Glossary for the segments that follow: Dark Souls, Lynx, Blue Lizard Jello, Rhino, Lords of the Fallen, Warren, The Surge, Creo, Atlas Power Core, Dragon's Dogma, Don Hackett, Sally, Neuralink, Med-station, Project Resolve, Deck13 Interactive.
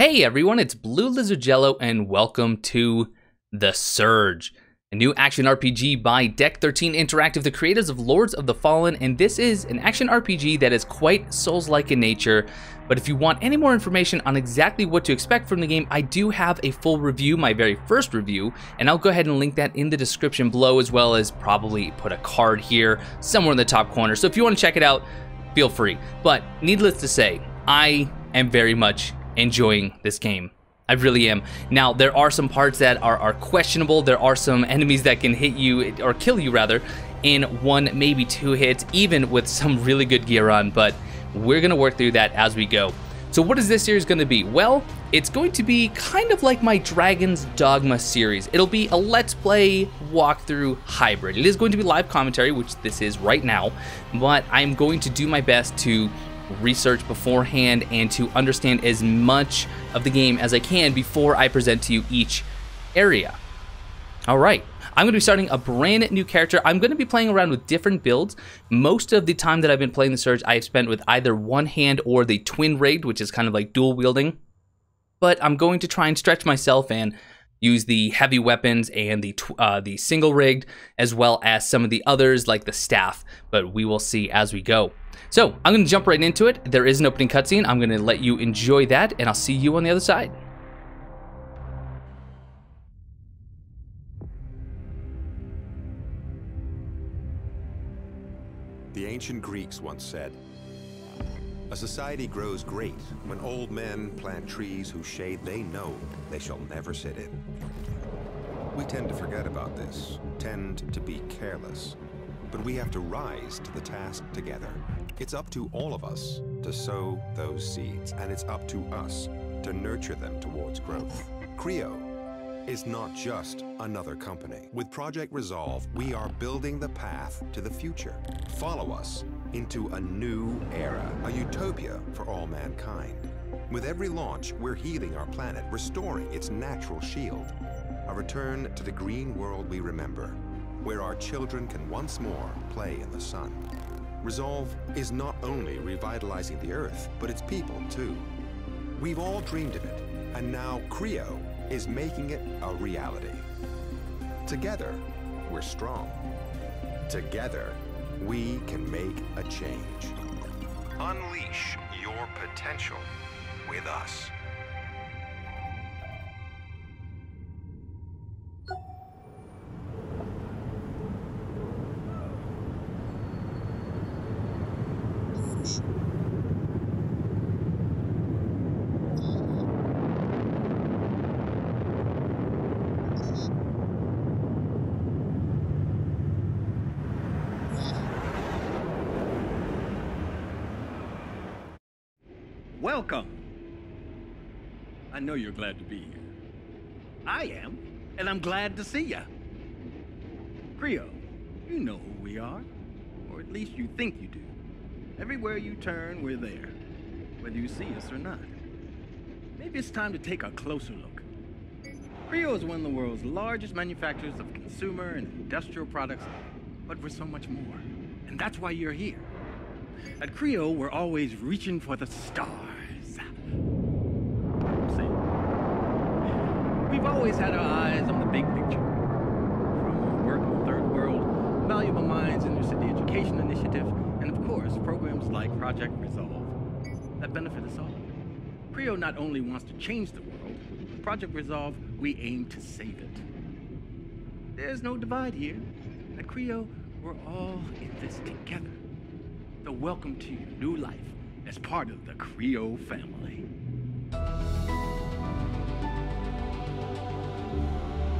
Hey everyone, it's Blue Lizard Jello and welcome to The Surge, a new action RPG by Deck13 Interactive, the creators of Lords of the Fallen, and this is an action RPG that is quite Souls-like in nature, but if you want any more information on exactly what to expect from the game, I do have a full review, my very first review, and I'll go ahead and link that in the description below, as well as probably put a card here somewhere in the top corner, so if you want to check it out, feel free. But needless to say, I am very much enjoying this game. I really am. Now, there are some parts that are questionable. There are some enemies that can hit you, or kill you rather, in one, maybe two hits, even with some really good gear on, but we're gonna work through that as we go. So what is this series gonna be? Well, it's going to be kind of like my Dragon's Dogma series. It'll be a let's play walkthrough hybrid. It is going to be live commentary, which this is right now, but I'm going to do my best to research beforehand and to understand as much of the game as I can before I present to you each area. All right, I'm going to be starting a brand new character. I'm going to be playing around with different builds. Most of the time that I've been playing The Surge, I've spent with either one hand or the twin raid, which is kind of like dual wielding. But I'm going to try and stretch myself and use the heavy weapons and the single rigged, as well as some of the others like the staff, but we will see as we go. So I'm gonna jump right into it. There is an opening cutscene. I'm gonna let you enjoy that and I'll see you on the other side. The ancient Greeks once said, "A society grows great when old men plant trees whose shade they know they shall never sit in." We tend to forget about this, tend to be careless, but we have to rise to the task together. It's up to all of us to sow those seeds, and it's up to us to nurture them towards growth. Creo is not just another company. With Project Resolve, we are building the path to the future. Follow us into a new era, a utopia for all mankind. With every launch, we're healing our planet, restoring its natural shield. A return to the green world we remember, where our children can once more play in the sun. Resolve is not only revitalizing the Earth, but its people too. We've all dreamed of it, and now Creo is making it a reality. Together, we're strong. Together, we can make a change. Unleash your potential with us. Welcome. I know you're glad to be here. I am, and I'm glad to see ya. Creo, you know who we are, or at least you think you do. Everywhere you turn, we're there, whether you see us or not. Maybe it's time to take a closer look. Creo is one of the world's largest manufacturers of consumer and industrial products, but we're so much more, and that's why you're here. At Creo, we're always reaching for the stars. We've always had our eyes on the big picture. From our work in the Third World, Valuable Minds Inner-City Education Initiative, and of course, programs like Project Resolve that benefit us all. Creo not only wants to change the world, with Project Resolve, we aim to save it. There's no divide here. At Creo, we're all in this together. So welcome to your new life as part of the Creo family.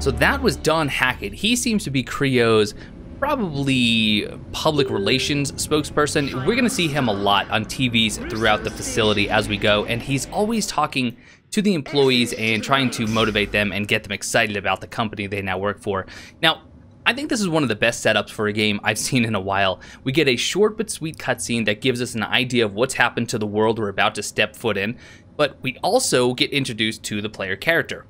So that was Don Hackett. He seems to be Creo's probably public relations spokesperson. We're going to see him a lot on TVs throughout the facility as we go, and he's always talking to the employees and trying to motivate them and get them excited about the company they now work for. Now, I think this is one of the best setups for a game I've seen in a while. We get a short but sweet cutscene that gives us an idea of what's happened to the world we're about to step foot in, but we also get introduced to the player character.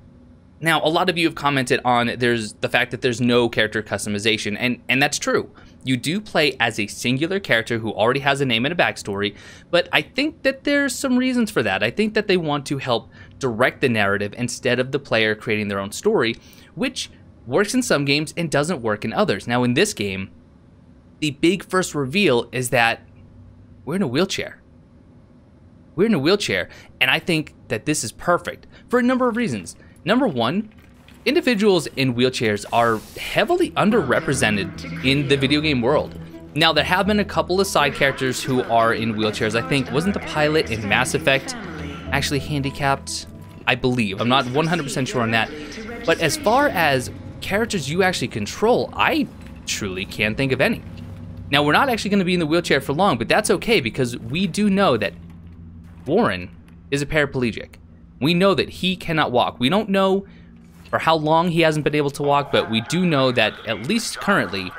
Now, a lot of you have commented on the fact that there's no character customization, and that's true. You do play as a singular character who already has a name and a backstory, but I think that there's some reasons for that. I think that they want to help direct the narrative instead of the player creating their own story, which works in some games and doesn't work in others. Now in this game, the big first reveal is that we're in a wheelchair. We're in a wheelchair, and I think that this is perfect for a number of reasons. Number one, individuals in wheelchairs are heavily underrepresented in the video game world. Now, there have been a couple of side characters who are in wheelchairs. I think, wasn't the pilot in Mass Effect actually handicapped? I believe. I'm not 100% sure on that. But as far as characters you actually control, I truly can't think of any. Now, we're not actually going to be in the wheelchair for long, but that's okay because we do know that Warren is a paraplegic. We know that he cannot walk. We don't know for how long he hasn't been able to walk, but we do know that, at least currently,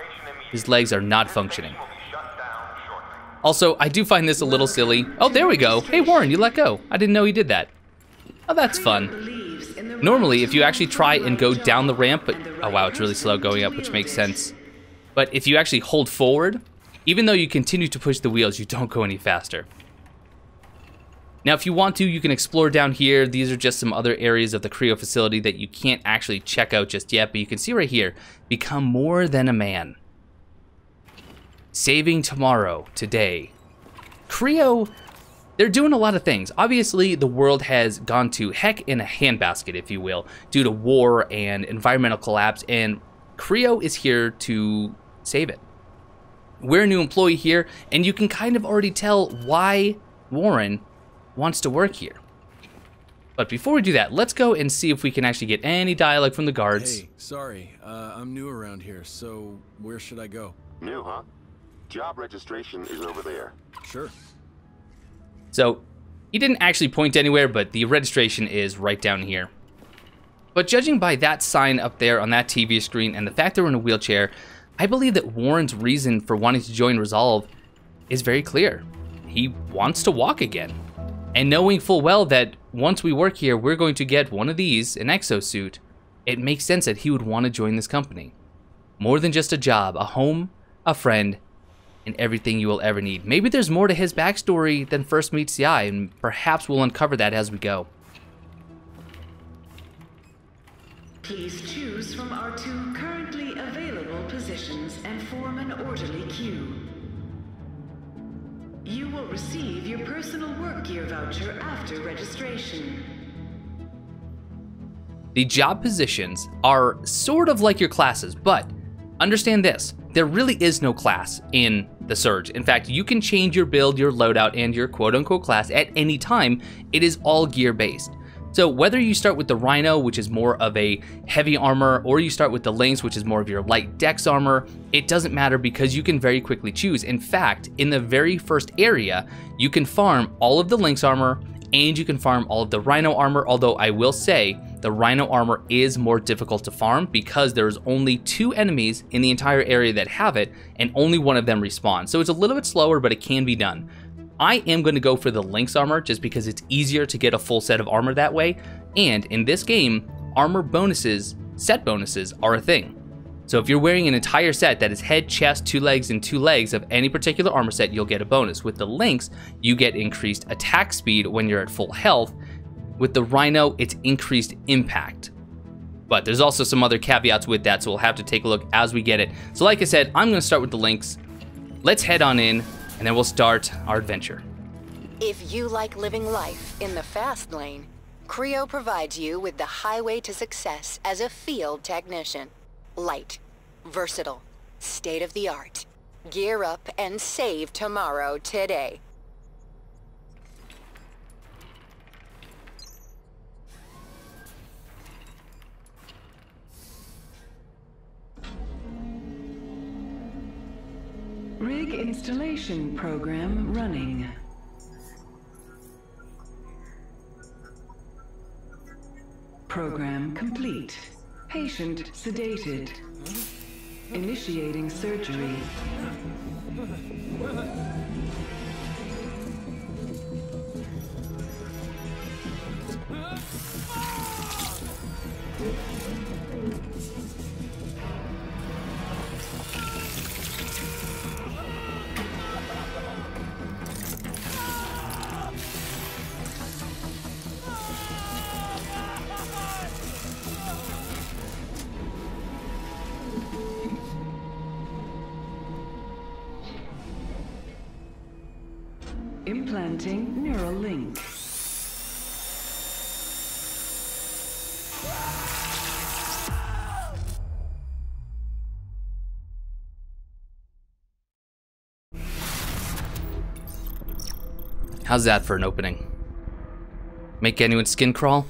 his legs are not functioning. Also, I do find this a little silly. Oh, there we go. Hey, Warren, you let go. I didn't know he did that. Oh, that's fun. Normally, if you actually try and go down the ramp, but oh wow, it's really slow going up, which makes sense. But if you actually hold forward, even though you continue to push the wheels, you don't go any faster. Now, if you want to, you can explore down here. These are just some other areas of the Creo facility that you can't actually check out just yet, but you can see right here, become more than a man. Saving tomorrow, today. Creo, they're doing a lot of things. Obviously, the world has gone to heck in a handbasket, if you will, due to war and environmental collapse, and Creo is here to save it. We're a new employee here, and you can kind of already tell why Warren wants to work here. But before we do that, let's go and see if we can actually get any dialogue from the guards. Hey, sorry, I'm new around here, so where should I go? New, huh? Job registration is over there. Sure. So, he didn't actually point anywhere, but the registration is right down here. But judging by that sign up there on that TV screen and the fact that we're in a wheelchair, I believe that Warren's reason for wanting to join Resolve is very clear. He wants to walk again. And knowing full well that once we work here, we're going to get one of these, an exosuit, it makes sense that he would want to join this company. More than just a job, a home, a friend, and everything you will ever need. Maybe there's more to his backstory than first meets the eye, and perhaps we'll uncover that as we go. Please choose from our two currently available positions and form an orderly queue. You will receive your personal work gear voucher after registration. The job positions are sort of like your classes, but understand this, there really is no class in The Surge. In fact, you can change your build, your loadout, and your quote-unquote class at any time. It is all gear-based. So whether you start with the Rhino, which is more of a heavy armor, or you start with the Lynx, which is more of your light dex armor, it doesn't matter because you can very quickly choose. In fact, in the very first area, you can farm all of the Lynx armor and you can farm all of the Rhino armor, although I will say the Rhino armor is more difficult to farm because there's only two enemies in the entire area that have it and only one of them respawns. So it's a little bit slower, but it can be done. I am going to go for the Lynx armor just because it's easier to get a full set of armor that way, and in this game, armor bonuses, set bonuses, are a thing. So if you're wearing an entire set that is head, chest, two legs of any particular armor set, you'll get a bonus. With the Lynx, you get increased attack speed when you're at full health. With the Rhino, it's increased impact. But there's also some other caveats with that, so we'll have to take a look as we get it. So like I said, I'm going to start with the Lynx. Let's head on in, and then we'll start our adventure. If you like living life in the fast lane, Creo provides you with the highway to success as a field technician. Light, versatile, state-of-the-art. Gear up and save tomorrow today. Rig installation program running. Program complete. Patient sedated. Initiating surgery. Implanting Neuralink. How's that for an opening? Make anyone's skin crawl?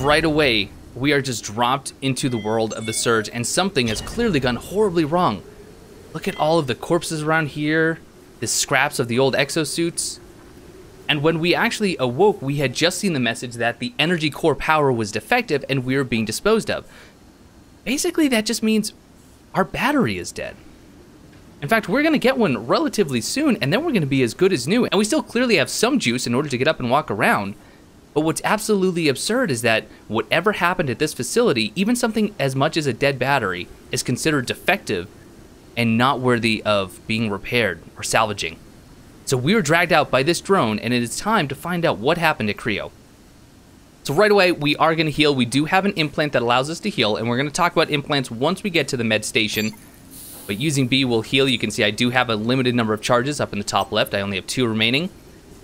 Right away, we are just dropped into the world of the Surge, and something has clearly gone horribly wrong. Look at all of the corpses around here, the scraps of the old exosuits. And when we actually awoke, we had just seen the message that the energy core power was defective and we were being disposed of. Basically, that just means our battery is dead. In fact, we're gonna get one relatively soon, and then we're gonna be as good as new. And we still clearly have some juice in order to get up and walk around. But what's absolutely absurd is that whatever happened at this facility, even something as much as a dead battery, is considered defective and not worthy of being repaired or salvaging. So we were dragged out by this drone, and it is time to find out what happened to Creo. So right away, we are going to heal. We do have an implant that allows us to heal, and we're going to talk about implants once we get to the med station. But using B will heal. You can see I do have a limited number of charges up in the top left. I only have 2 remaining.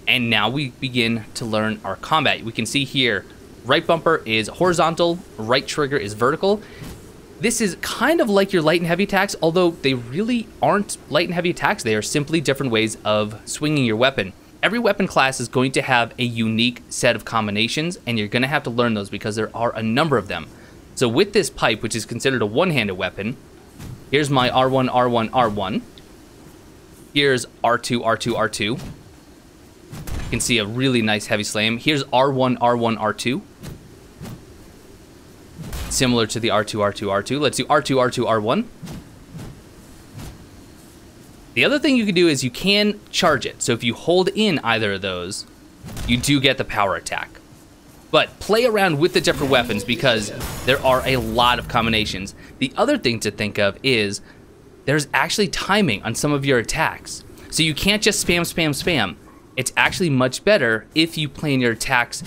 And now we begin to learn our combat. We can see here, right bumper is horizontal, right trigger is vertical. This is kind of like your light and heavy attacks, although they really aren't light and heavy attacks. They are simply different ways of swinging your weapon. Every weapon class is going to have a unique set of combinations, and you're going to have to learn those because there are a number of them. So with this pipe, which is considered a one-handed weapon, here's my R1, R1, R1. Here's R2, R2, R2. You can see a really nice heavy slam. Here's R1, R1, R2. Similar to the R2, R2, R2. Let's do R2, R2, R1. The other thing you can do is you can charge it. So if you hold in either of those, you do get the power attack. But play around with the different weapons because there are a lot of combinations. The other thing to think of is there's actually timing on some of your attacks. So you can't just spam, spam, spam. It's actually much better if you plan your attacks.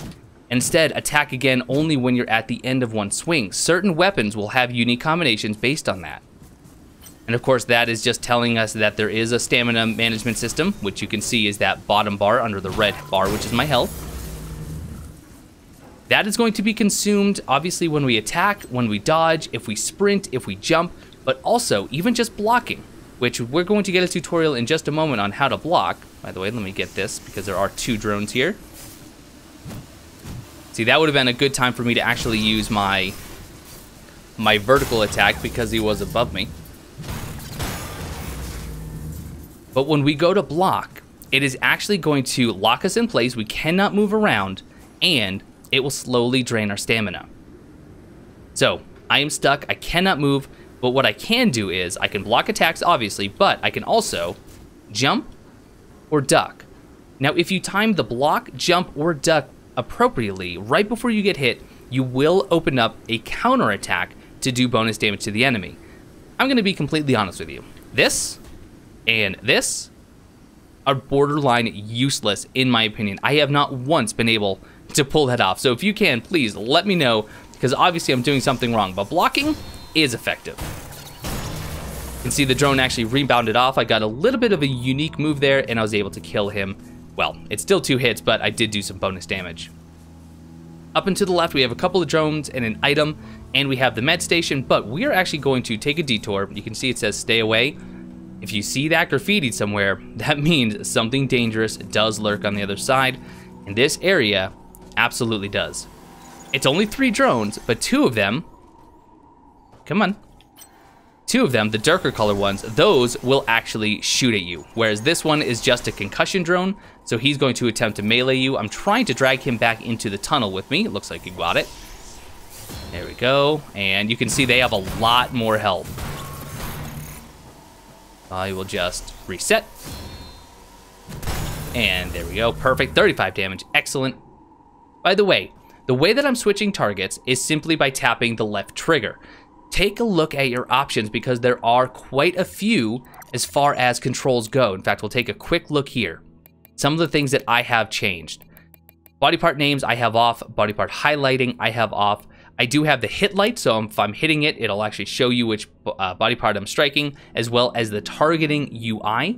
Instead, attack again only when you're at the end of one swing. Certain weapons will have unique combinations based on that. And of course, that is just telling us that there is a stamina management system, which you can see is that bottom bar under the red bar, which is my health. That is going to be consumed, obviously, when we attack, when we dodge, if we sprint, if we jump, but also even just blocking, which we're going to get a tutorial in just a moment on how to block. By the way, let me get this because there are 2 drones here. See, that would have been a good time for me to actually use my vertical attack because he was above me. But when we go to block, it is actually going to lock us in place. We cannot move around, and it will slowly drain our stamina. So I am stuck. I cannot move. But what I can do is I can block attacks, obviously, but I can also jump or duck. Now, if you time the block, jump, or duck appropriately, right before you get hit, you will open up a counterattack to do bonus damage to the enemy. I'm going to be completely honest with you. This and this are borderline useless, in my opinion. I have not once been able to pull that off. So if you can, please let me know, because obviously I'm doing something wrong. But blocking is effective. You can see the drone actually rebounded off. I got a little bit of a unique move there, and I was able to kill him. Well, it's still 2 hits, but I did do some bonus damage. Up and to the left, we have a couple of drones and an item, and we have the med station, but we are actually going to take a detour. You can see it says stay away. If you see that graffitied somewhere, that means something dangerous does lurk on the other side, and this area absolutely does. It's only 3 drones, but 2 of them Come on. Two of them, the darker color ones, those will actually shoot at you, whereas this one is just a concussion drone, so he's going to attempt to melee you. I'm trying to drag him back into the tunnel with me. It looks like you got it. There we go, and you can see they have a lot more health. I will just reset. And there we go, perfect, 35 damage, excellent. By the way that I'm switching targets is simply by tapping the left trigger. Take a look at your options because there are quite a few as far as controls go. In fact, we'll take a quick look here. Some of the things that I have changed. Body part names I have off, body part highlighting I have off. I do have the hit light, so if I'm hitting it, it'll actually show you which body part I'm striking, as well as the targeting UI.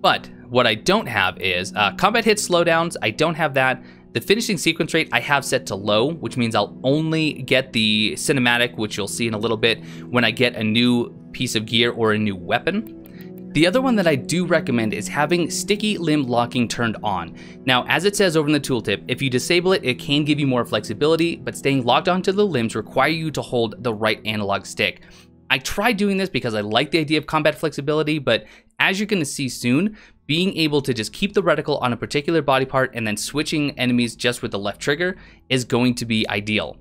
But what I don't have is combat hit slowdowns, I don't have that. The finishing sequence rate I have set to low, which means I'll only get the cinematic, which you'll see in a little bit, when I get a new piece of gear or a new weapon. The other one that I do recommend is having sticky limb locking turned on. Now, as it says over in the tooltip, if you disable it, it can give you more flexibility, but staying locked onto the limbs require you to hold the right analog stick. I tried doing this because I like the idea of combat flexibility, but as you're gonna see soon, being able to just keep the reticle on a particular body part and then switching enemies just with the left trigger is going to be ideal.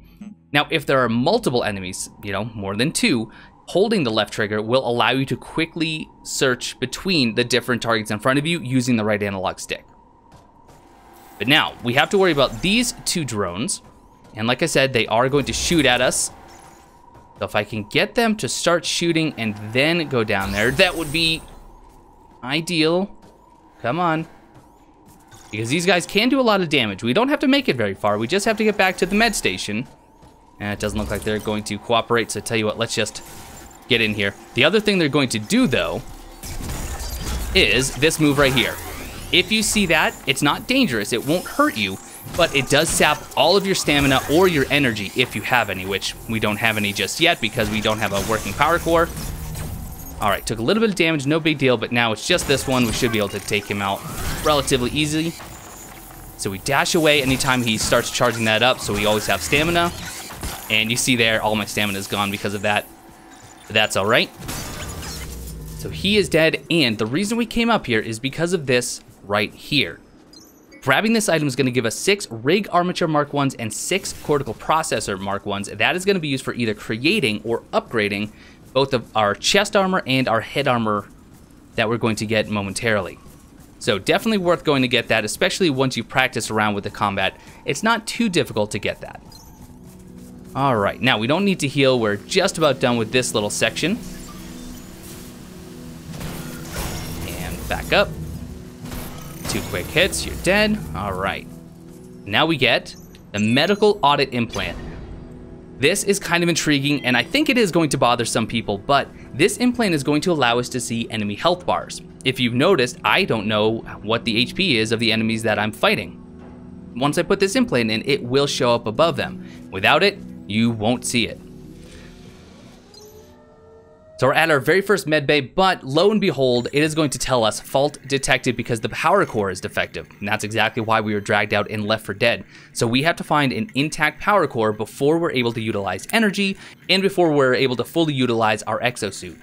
Now, if there are multiple enemies, you know, more than two, holding the left trigger will allow you to quickly search between the different targets in front of you using the right analog stick. But now, we have to worry about these two drones. And like I said, they are going to shoot at us. So if I can get them to start shooting and then go down there, that would be ideal. Come on. Because these guys can do a lot of damage. We don't have to make it very far. We just have to get back to the med station. And it doesn't look like they're going to cooperate, so I tell you what, let's just get in here. The other thing they're going to do, though, is this move right here. If you see that, it's not dangerous. It won't hurt you, but it does sap all of your stamina or your energy if you have any, which we don't have any just yet because we don't have a working power core. All right, took a little bit of damage, no big deal, but now it's just this one. We should be able to take him out relatively easily. So we dash away anytime he starts charging that up, so we always have stamina. And you see there, all my stamina is gone because of that. But that's all right. So he is dead, and the reason we came up here is because of this right here. Grabbing this item is gonna give us 6 Rig Armature Mark 1s and 6 Cortical Processor Mark 1s. That is gonna be used for either creating or upgrading both of our chest armor and our head armor that we're going to get momentarily. So definitely worth going to get that, especially once you practice around with the combat. It's not too difficult to get that. All right, now we don't need to heal. We're just about done with this little section. And back up. 2 quick hits, you're dead. All right. Now we get the medical audit implant. This is kind of intriguing, and I think it is going to bother some people, but this implant is going to allow us to see enemy health bars. If you've noticed, I don't know what the HP is of the enemies that I'm fighting. Once I put this implant in, it will show up above them. Without it, you won't see it. So we're at our very first med bay, but lo and behold, it is going to tell us fault detected because the power core is defective. And that's exactly why we were dragged out and left for dead. So we have to find an intact power core before we're able to utilize energy and before we're able to fully utilize our exosuit.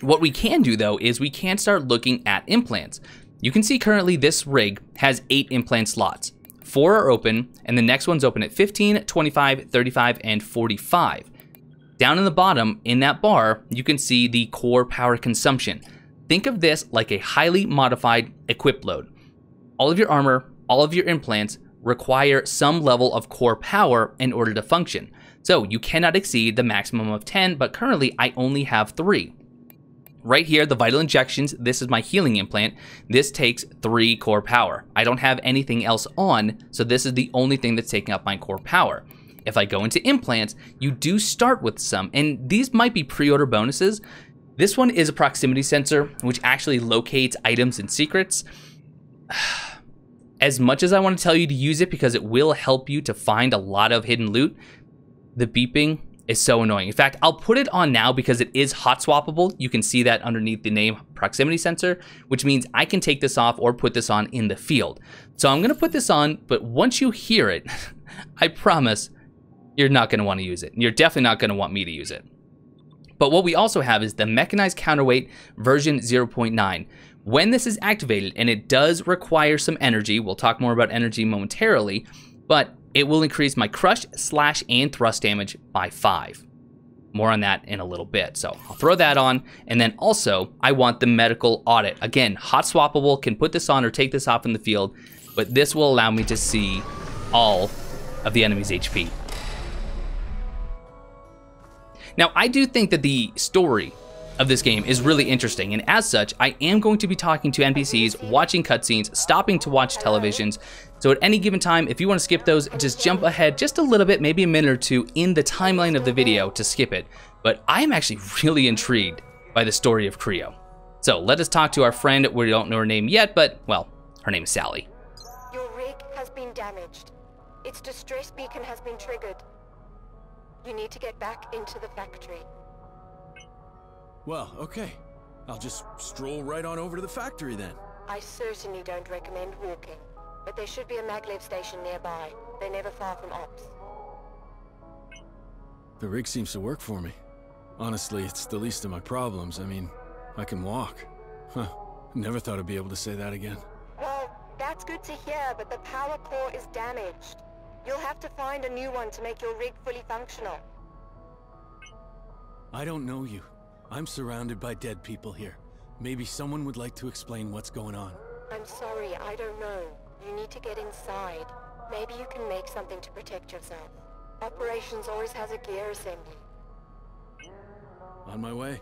What we can do though, is we can start looking at implants. You can see currently this rig has 8 implant slots. 4 are open and the next one's open at 15, 25, 35, and 45. Down in the bottom, in that bar, you can see the core power consumption. Think of this like a highly modified equip load. All of your armor, all of your implants require some level of core power in order to function. So you cannot exceed the maximum of 10, but currently I only have 3. Right here, the vital injections, this is my healing implant. This takes 3 core power. I don't have anything else on, so this is the only thing that's taking up my core power. If I go into implants, you do start with some, and these might be pre-order bonuses. This one is a proximity sensor, which actually locates items and secrets. As much as I want to tell you to use it because it will help you to find a lot of hidden loot, the beeping is so annoying. In fact, I'll put it on now because it is hot swappable. You can see that underneath the name proximity sensor, which means I can take this off or put this on in the field. So I'm gonna put this on, but once you hear it, I promise, you're not going to want to use it. And you're definitely not going to want me to use it. But what we also have is the mechanized counterweight version 0.9. When this is activated, and it does require some energy, we'll talk more about energy momentarily, but it will increase my crush, slash, and thrust damage by 5. More on that in a little bit. So I'll throw that on. And then also I want the medical audit. Again, hot swappable, can put this on or take this off in the field, but this will allow me to see all of the enemy's HP. Now, I do think that the story of this game is really interesting, and as such, I am going to be talking to NPCs, watching cutscenes, stopping to watch televisions. So at any given time, if you want to skip those, just jump ahead just a little bit, maybe a minute or two in the timeline of the video to skip it. But I'm actually really intrigued by the story of Creo. So let us talk to our friend. We don't know her name yet, but, well, her name is Sally. Your rig has been damaged. Its distress beacon has been triggered. You need to get back into the factory. Well, okay. I'll just stroll right on over to the factory then. I certainly don't recommend walking, but there should be a maglev station nearby. They're never far from ops. The rig seems to work for me. Honestly, it's the least of my problems. I mean, I can walk. Huh. Never thought I'd be able to say that again. Well, that's good to hear, but the power core is damaged. You'll have to find a new one to make your rig fully functional. I don't know you. I'm surrounded by dead people here. Maybe someone would like to explain what's going on. I'm sorry, I don't know. You need to get inside. Maybe you can make something to protect yourself. Operations always has a gear assembly. On my way.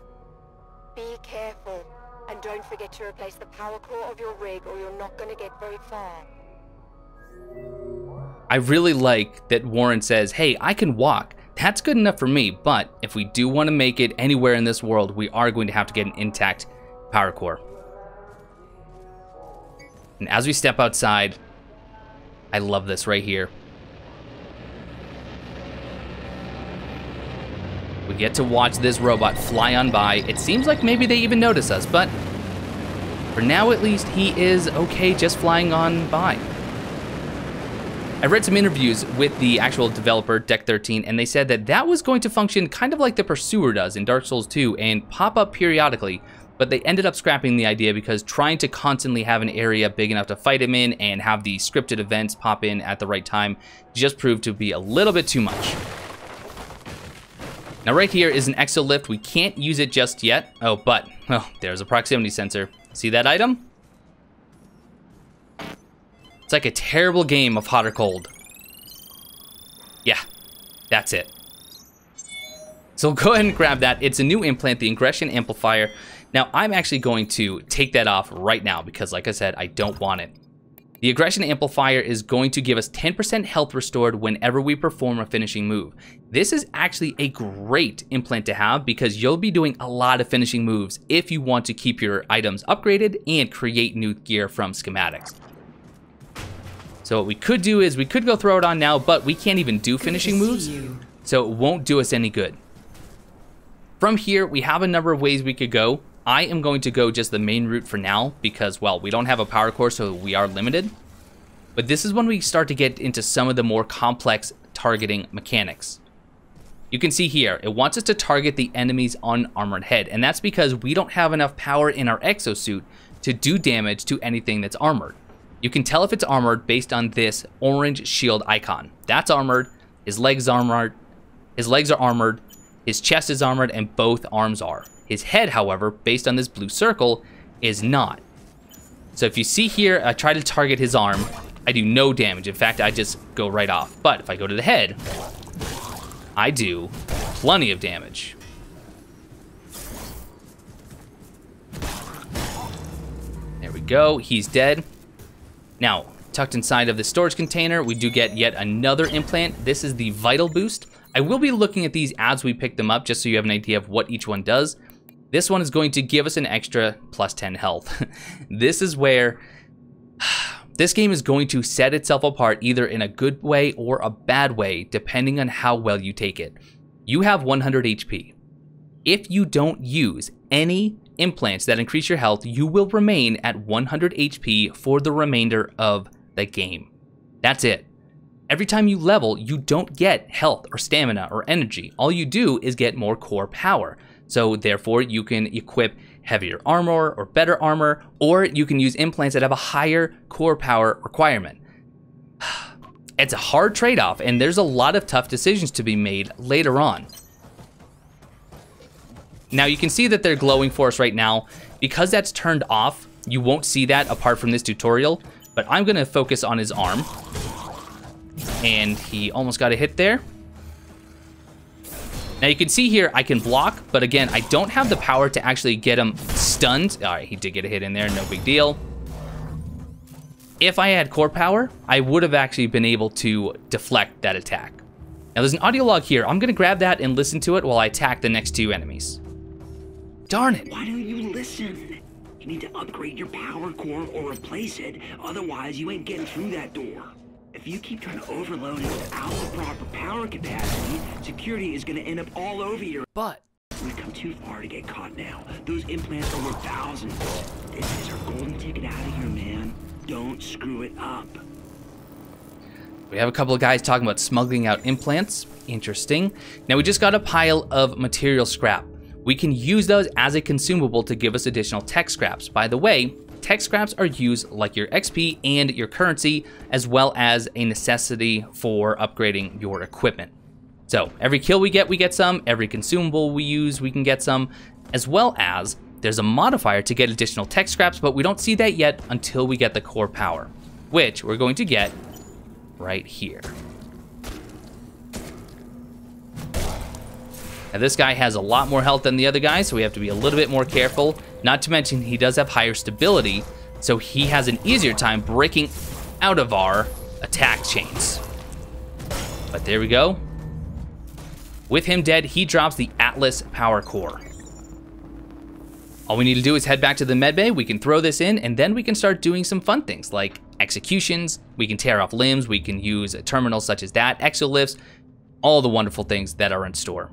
Be careful, and don't forget to replace the power core of your rig or you're not going to get very far. I really like that Warren says, hey, I can walk. That's good enough for me, but if we do want to make it anywhere in this world, we are going to have to get an intact power core. And as we step outside, I love this right here. We get to watch this robot fly on by. It seems like maybe they even notice us, but for now at least, he is okay just flying on by. I read some interviews with the actual developer, Deck13, and they said that that was going to function kind of like the Pursuer does in Dark Souls 2 and pop up periodically, but they ended up scrapping the idea because trying to constantly have an area big enough to fight him in and have the scripted events pop in at the right time just proved to be a little bit too much. Now right here is an exolift. We can't use it just yet. Oh, but, oh, there's a proximity sensor. See that item? It's like a terrible game of hot or cold. Yeah, that's it. So go ahead and grab that. It's a new implant, the ingression amplifier. Now I'm actually going to take that off right now because like I said, I don't want it. The aggression amplifier is going to give us 10% health restored whenever we perform a finishing move. This is actually a great implant to have because you'll be doing a lot of finishing moves if you want to keep your items upgraded and create new gear from schematics. So what we could do is we could go throw it on now, but we can't even do finishing moves, so it won't do us any good. From here, we have a number of ways we could go. I am going to go just the main route for now because, well, we don't have a power core, so we are limited. But this is when we start to get into some of the more complex targeting mechanics. You can see here, it wants us to target the enemy's unarmored head, and that's because we don't have enough power in our exosuit to do damage to anything that's armored. You can tell if it's armored based on this orange shield icon. That's armored, his legs are armored, his chest is armored, and both arms are. His head, however, based on this blue circle, is not. So if you see here, I try to target his arm, I do no damage. In fact, I just go right off. But if I go to the head, I do plenty of damage. There we go, he's dead. Now, tucked inside of the storage container, we do get yet another implant. This is the Vital Boost. I will be looking at these as we pick them up, just so you have an idea of what each one does. This one is going to give us an extra plus 10 health. This is where this game is going to set itself apart, either in a good way or a bad way, depending on how well you take it. You have 100 HP. If you don't use any implants that increase your health, you will remain at 100 HP for the remainder of the game. That's it. Every time you level, you don't get health or stamina or energy. All you do is get more core power. So therefore you can equip heavier armor or better armor, or you can use implants that have a higher core power requirement. It's a hard trade-off, and there's a lot of tough decisions to be made later on. Now you can see that they're glowing for us right now. Because that's turned off, you won't see that apart from this tutorial, but I'm gonna focus on his arm. And he almost got a hit there. Now you can see here I can block, but again, I don't have the power to actually get him stunned. All right, he did get a hit in there, no big deal. If I had core power, I would have actually been able to deflect that attack. Now there's an audio log here. I'm gonna grab that and listen to it while I attack the next two enemies. Darn it. Why don't you listen? You need to upgrade your power core or replace it, otherwise you ain't getting through that door. If you keep trying to overload it without the proper power capacity, security is going to end up all over your butt. We've come too far to get caught now. Those implants are worth thousands. This is our golden ticket out of here, man. Don't screw it up. We have a couple of guys talking about smuggling out implants. Interesting. Now we just got a pile of material scrap. We can use those as a consumable to give us additional tech scraps. By the way, tech scraps are used like your XP and your currency, as well as a necessity for upgrading your equipment. So every kill we get some. Every consumable we use, we can get some, as well as there's a modifier to get additional tech scraps, but we don't see that yet until we get the core power, which we're going to get right here. Now this guy has a lot more health than the other guy, so we have to be a little bit more careful. Not to mention he does have higher stability, so he has an easier time breaking out of our attack chains. But there we go. With him dead, he drops the Atlas Power Core. All we need to do is head back to the med bay. We can throw this in, and then we can start doing some fun things like executions. We can tear off limbs. We can use terminals such as that, exolifts, all the wonderful things that are in store.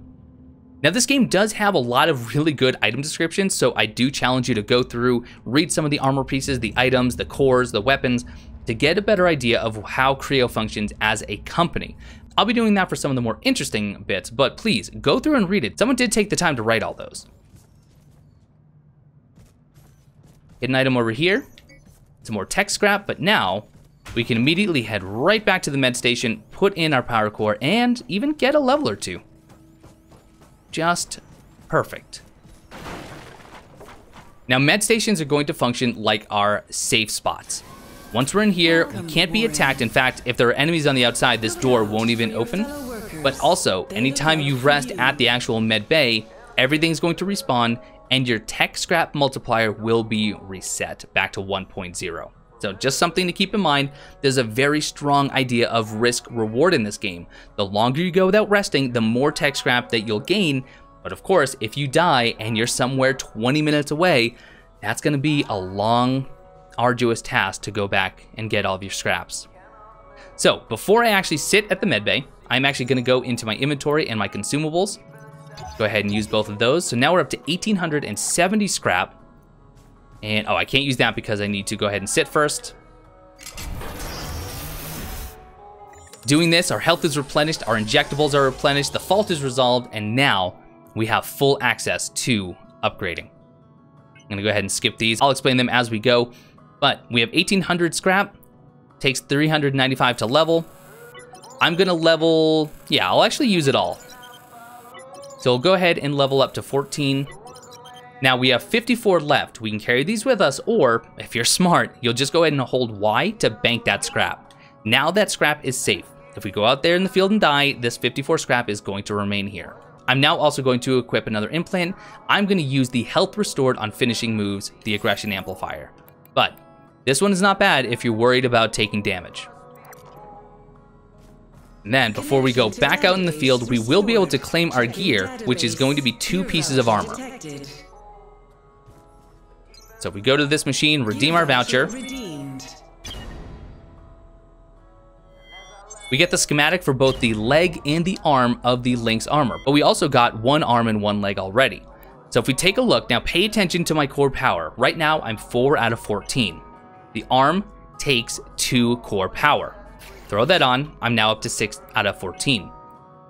Now this game does have a lot of really good item descriptions, so I do challenge you to go through, read some of the armor pieces, the items, the cores, the weapons, to get a better idea of how Creo functions as a company. I'll be doing that for some of the more interesting bits, but please go through and read it. Someone did take the time to write all those. Get an item over here, some more tech scrap, but now we can immediately head right back to the med station, put in our power core, and even get a level or two. Just perfect. Now med stations are going to function like our safe spots. Once we're in here, we can't be attacked. In fact, if there are enemies on the outside, this door won't even open. But also, anytime you rest at the actual med bay, everything's going to respawn and your tech scrap multiplier will be reset back to 1.0. So just something to keep in mind, there's a very strong idea of risk reward in this game. The longer you go without resting, the more tech scrap that you'll gain. But of course, if you die and you're somewhere 20 minutes away, that's gonna be a long, arduous task to go back and get all of your scraps. So before I actually sit at the med bay, I'm actually gonna go into my inventory and my consumables. Go ahead and use both of those. So now we're up to 1,870 scrap. And, oh, I can't use that because I need to go ahead and sit first. Doing this, our health is replenished, our injectables are replenished, the fault is resolved, and now we have full access to upgrading. I'm gonna go ahead and skip these. I'll explain them as we go, but we have 1,800 scrap, takes 395 to level. I'm gonna level, yeah, I'll actually use it all. So we'll go ahead and level up to 14. Now we have 54 left. We can carry these with us, or if you're smart, you'll just go ahead and hold Y to bank that scrap. Now that scrap is safe. If we go out there in the field and die, this 54 scrap is going to remain here. I'm now also going to equip another implant. I'm gonna use the health restored on finishing moves, the aggression amplifier. But this one is not bad if you're worried about taking damage. And then before we go back out in the field, we will be able to claim our gear, which is going to be 2 pieces of armor. So if we go to this machine, redeem our voucher. We get the schematic for both the leg and the arm of the Lynx armor, but we also got one arm and one leg already. So if we take a look, now pay attention to my core power. Right now, I'm 4 out of 14. The arm takes 2 core power. Throw that on, I'm now up to 6 out of 14.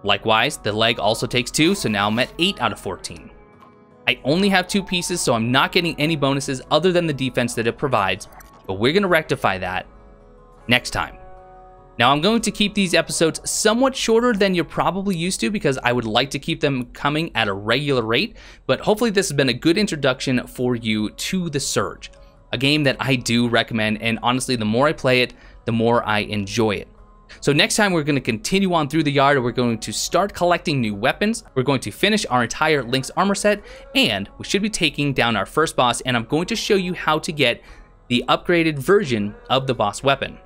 Likewise, the leg also takes 2, so now I'm at 8 out of 14. I only have 2 pieces, so I'm not getting any bonuses other than the defense that it provides, but we're going to rectify that next time. Now I'm going to keep these episodes somewhat shorter than you're probably used to because I would like to keep them coming at a regular rate, but hopefully this has been a good introduction for you to The Surge, a game that I do recommend, and honestly, the more I play it, the more I enjoy it. So next time we're going to continue on through the yard, and we're going to start collecting new weapons, we're going to finish our entire Lynx armor set, and we should be taking down our first boss, and I'm going to show you how to get the upgraded version of the boss weapon.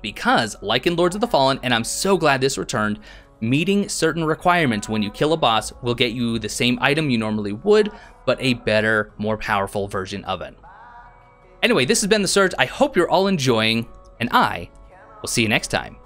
Because, like in Lords of the Fallen, and I'm so glad this returned, meeting certain requirements when you kill a boss will get you the same item you normally would, but a better, more powerful version of it. Anyway, this has been The Surge, I hope you're all enjoying, and I will see you next time.